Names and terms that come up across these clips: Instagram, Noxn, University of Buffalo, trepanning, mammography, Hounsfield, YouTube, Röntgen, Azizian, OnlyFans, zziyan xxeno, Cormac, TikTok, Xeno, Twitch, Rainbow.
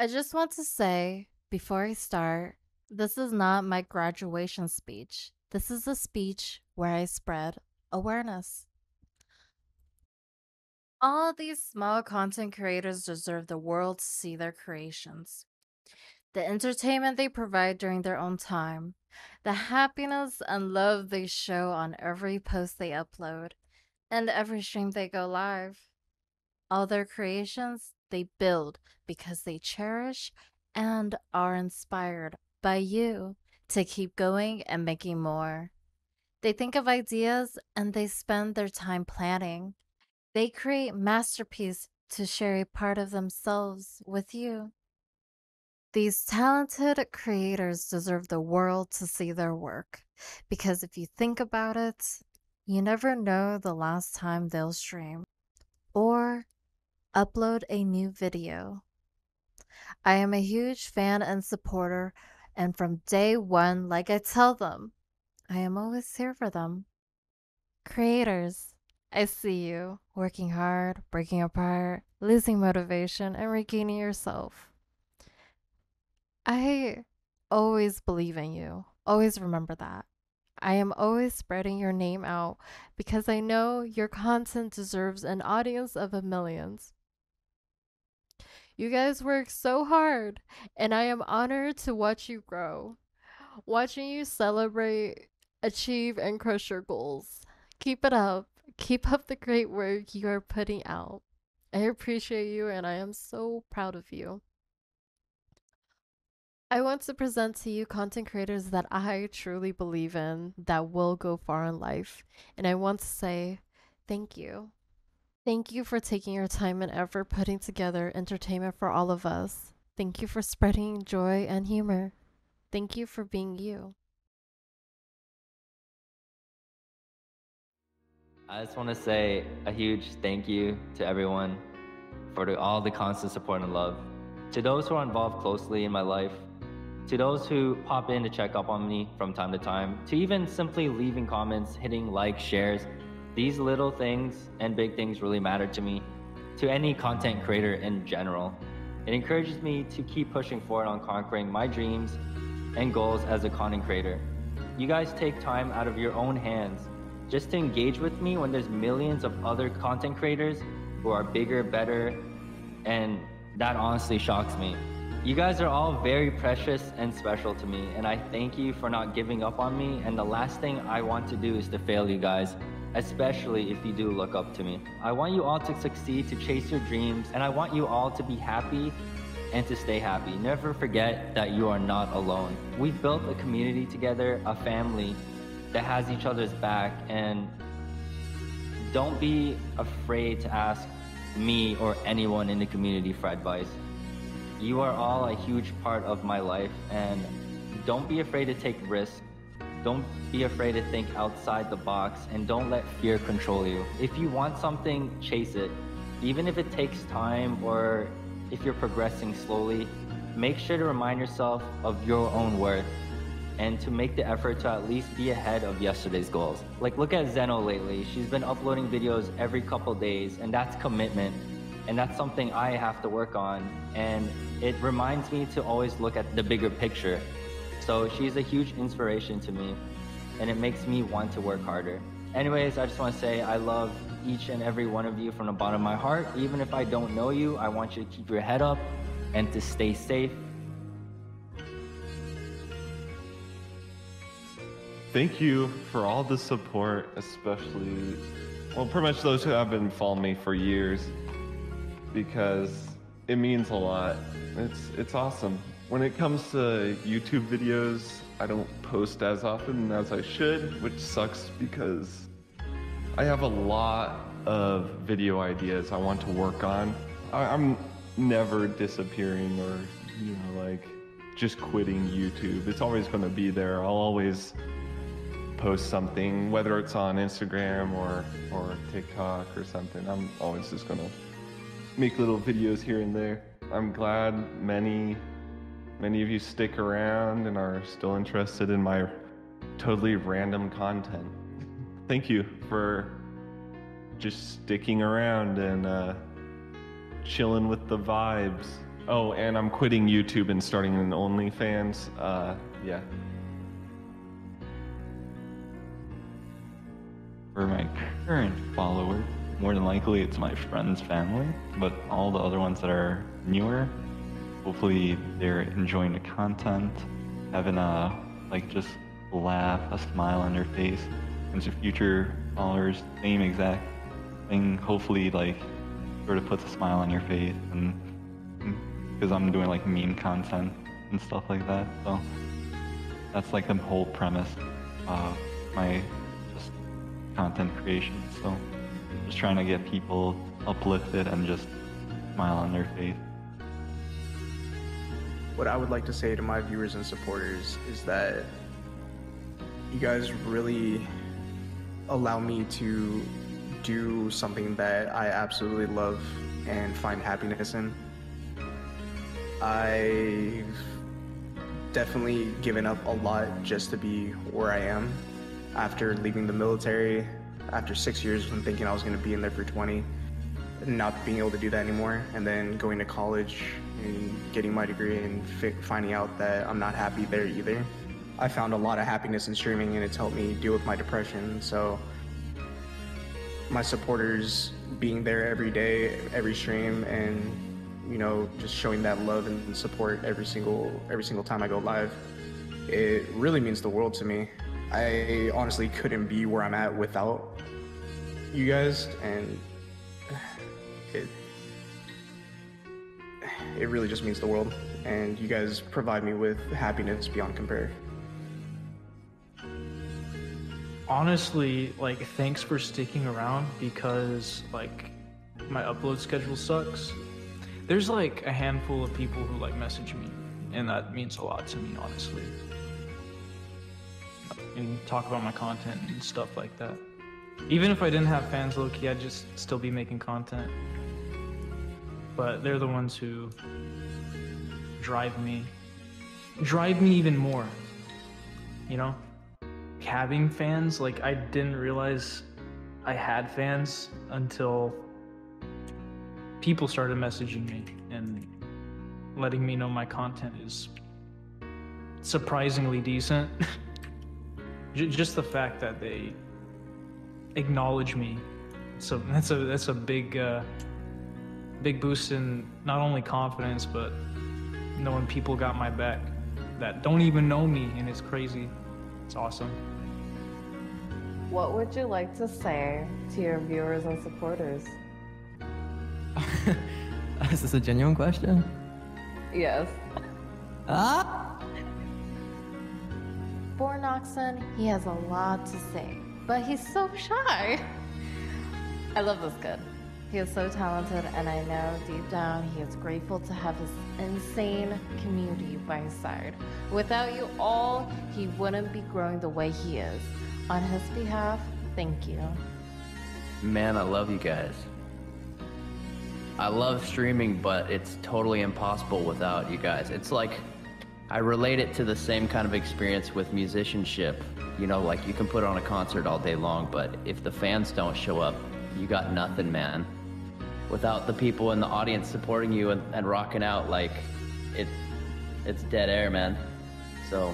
I just want to say, before I start, this is not my graduation speech. This is a speech where I spread awareness. All these small content creators deserve the world to see their creations, the entertainment they provide during their own time, the happiness and love they show on every post they upload, and every stream they go live. All their creations they build because they cherish and are inspired by you to keep going and making more. They think of ideas and they spend their time planning. They create masterpieces to share a part of themselves with you. These talented creators deserve the world to see their work, because if you think about it, you never know the last time they'll stream or upload a new video. I am a huge fan and supporter, and from day one, like I tell them, I am always here for them. Creators, I see you working hard, breaking apart, losing motivation, and regaining yourself. I always believe in you. Always remember that. I am always spreading your name out because I know your content deserves an audience of millions. You guys work so hard, and I am honored to watch you grow, watching you celebrate, achieve, and crush your goals. Keep it up. Keep up the great work you are putting out. I appreciate you, and I am so proud of you. I want to present to you content creators that I truly believe in that will go far in life. And I want to say thank you. Thank you for taking your time and effort putting together entertainment for all of us. Thank you for spreading joy and humor. Thank you for being you. I just want to say a huge thank you to everyone for all the constant support and love. To those who are involved closely in my life, to those who pop in to check up on me from time to time, to even simply leaving comments, hitting likes, shares. These little things and big things really matter to me, to any content creator in general. It encourages me to keep pushing forward on conquering my dreams and goals as a content creator. You guys take time out of your own hands just to engage with me when there's millions of other content creators who are bigger, better, and that honestly shocks me. You guys are all very precious and special to me, and I thank you for not giving up on me, and the last thing I want to do is to fail you guys, especially if you do look up to me. I want you all to succeed, to chase your dreams, and I want you all to be happy and to stay happy. Never forget that you are not alone. We've built a community together, a family that has each other's back, and don't be afraid to ask me or anyone in the community for advice. You are all a huge part of my life, and don't be afraid to take risks. Don't be afraid to think outside the box, and don't let fear control you. If you want something, chase it. Even if it takes time or if you're progressing slowly, make sure to remind yourself of your own worth and to make the effort to at least be ahead of yesterday's goals. Like, look at Xeno lately. She's been uploading videos every couple days, and that's commitment. And that's something I have to work on. And it reminds me to always look at the bigger picture. So she's a huge inspiration to me, and it makes me want to work harder. Anyways, I just want to say I love each and every one of you from the bottom of my heart. Even if I don't know you, I want you to keep your head up and to stay safe. Thank you for all the support, especially, well, pretty much those who have been following me for years, because it means a lot. It's awesome. When it comes to YouTube videos, I don't post as often as I should, which sucks because I have a lot of video ideas I want to work on. I'm never disappearing or, you know, like just quitting YouTube. It's always going to be there. I'll always post something, whether it's on Instagram or TikTok or something. I'm always just going to make little videos here and there. I'm glad many of you stick around and are still interested in my totally random content. Thank you for just sticking around and chilling with the vibes. Oh, and I'm quitting YouTube and starting an OnlyFans. Yeah. For my current follower, more than likely it's my friend's family, but all the other ones that are newer, hopefully they're enjoying the content, having a, like, just laugh, a smile on their face. And to future followers, same exact thing, hopefully, like, sort of puts a smile on your face, and because I'm doing, like, meme content and stuff like that, so that's, like, the whole premise of my just content creation. So just trying to get people uplifted and just smile on their face. What I would like to say to my viewers and supporters is that you guys really allow me to do something that I absolutely love and find happiness in. I've definitely given up a lot just to be where I am. After leaving the military, after 6 years and thinking I was going to be in there for 20, not being able to do that anymore, and then going to college and getting my degree and finding out that I'm not happy there either. I found a lot of happiness in streaming, and it's helped me deal with my depression. So my supporters being there every day, every stream, and, you know, just showing that love and support every single time I go live, it really means the world to me. I honestly couldn't be where I'm at without you guys, and it really just means the world, and you guys provide me with happiness beyond compare. Honestly, like, thanks for sticking around, because, like, my upload schedule sucks. There's, like, a handful of people who, like, message me, and that means a lot to me, honestly. And talk about my content and stuff like that. Even if I didn't have fans, low-key, I'd just still be making content. But they're the ones who drive me even more, you know? Having fans, like, I didn't realize I had fans until people started messaging me and letting me know my content is surprisingly decent. Just the fact that they acknowledge me, so that's a big big boost in not only confidence, but knowing people got my back that don't even know me, and it's crazy. It's awesome. What would you like to say to your viewers and supporters? Is this a genuine question? Yes. Ah! For Noxn, he has a lot to say, but he's so shy. I love this kid. He is so talented, and I know deep down he is grateful to have his insane community by his side. Without you all, he wouldn't be growing the way he is. On his behalf, thank you. Man, I love you guys. I love streaming, but it's totally impossible without you guys. It's like, I relate it to the same kind of experience with musicianship. You know, like, you can put on a concert all day long, but if the fans don't show up, you got nothing, man. Without the people in the audience supporting you and rocking out, like, it's dead air, man. So,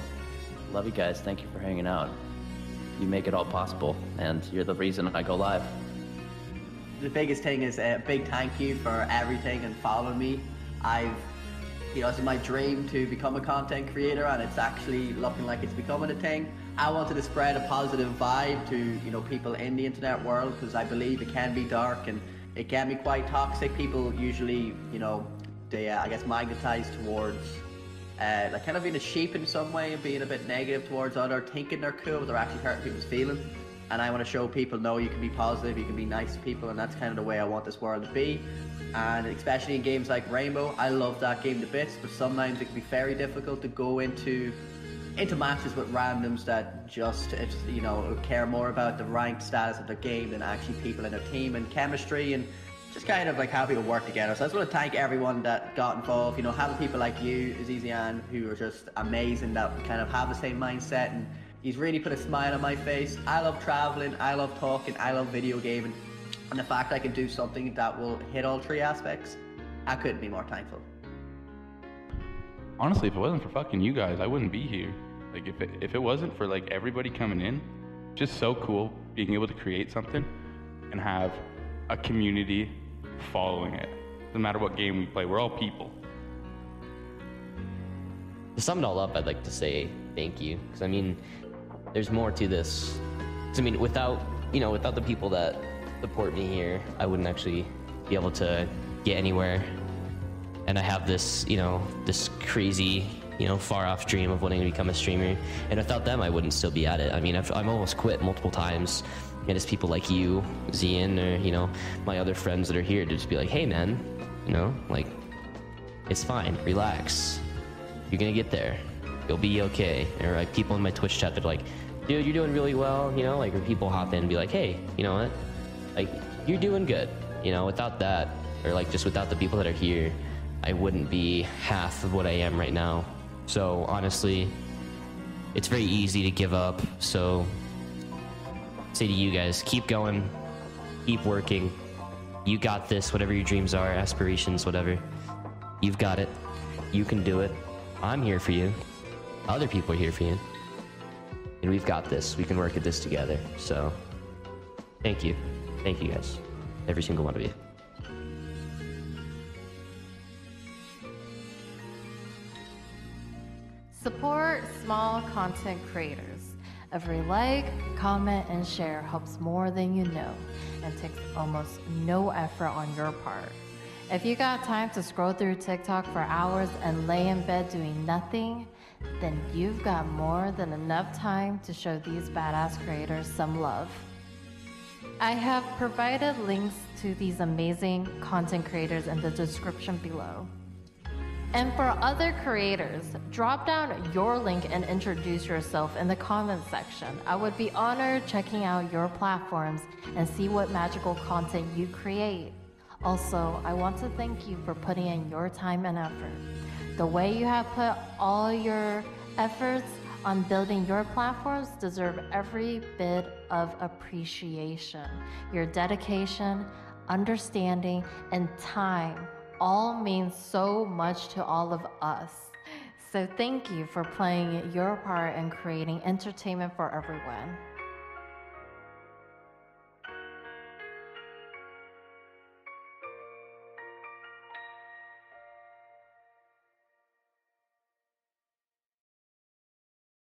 love you guys. Thank you for hanging out. You make it all possible, and you're the reason I go live. The biggest thing is a big thank you for everything and following me. You know, it's my dream to become a content creator, and it's actually looking like it's becoming a thing. I wanted to spread a positive vibe to, you know, people in the internet world, because I believe it can be dark and it can be quite toxic. People usually, you know, they I guess magnetize towards like kind of being a sheep in some way and being a bit negative towards others, thinking they're cool, but they're actually hurting people's feelings. And I want to show people, no, you can be positive, you can be nice to people, and that's kind of the way I want this world to be. And especially in games like Rainbow, I love that game to bits, but sometimes it can be very difficult to go into matches with randoms that just, you know, care more about the ranked status of their game than actually people in their team and chemistry and just kind of like how people work together. So I just want to thank everyone that got involved. You know, having people like you, Azizian, who are just amazing, that kind of have the same mindset, and he's really put a smile on my face. I love traveling, I love talking, I love video gaming, and the fact I can do something that will hit all three aspects, I couldn't be more thankful. honestly, if it wasn't for fucking you guys, I wouldn't be here. Like, if it wasn't for, like, everybody coming in, just so cool being able to create something and have a community following it. No matter what game we play, we're all people. To sum it all up, I'd like to say thank you, because I mean, there's more to this. I mean, without the people that support me here, I wouldn't actually be able to get anywhere. And I have this, this crazy, far off dream of wanting to become a streamer. And without them, I wouldn't still be at it. I mean, I've almost quit multiple times. And it's people like you, Zziyan, or, my other friends that are here to just be like, hey, man, like, it's fine, relax. You're gonna get there. You'll be okay. And like people in my Twitch chat, they're like, dude, you're doing really well, like, or people hop in and be like, hey, you know what? Like, you're doing good. Without that, or like just without the people that are here, I wouldn't be half of what I am right now. So honestly, it's very easy to give up. So say to you guys, keep going, keep working. You got this, whatever your dreams are, aspirations, whatever. You've got it. You can do it. I'm here for you. Other people are here for you. And we've got this. We can work at this together. So thank you. Thank you guys. Every single one of you. Support small content creators. Every like, comment, and share helps more than you know and takes almost no effort on your part. If you got time to scroll through TikTok for hours and lay in bed doing nothing, then you've got more than enough time to show these badass creators some love. I have provided links to these amazing content creators in the description below. And for other creators, drop down your link and introduce yourself in the comments section. I would be honored checking out your platforms and see what magical content you create. Also, I want to thank you for putting in your time and effort. The way you have put all your efforts on building your platforms deserve every bit of appreciation. Your dedication, understanding, and time all means so much to all of us. So thank you for playing your part in creating entertainment for everyone.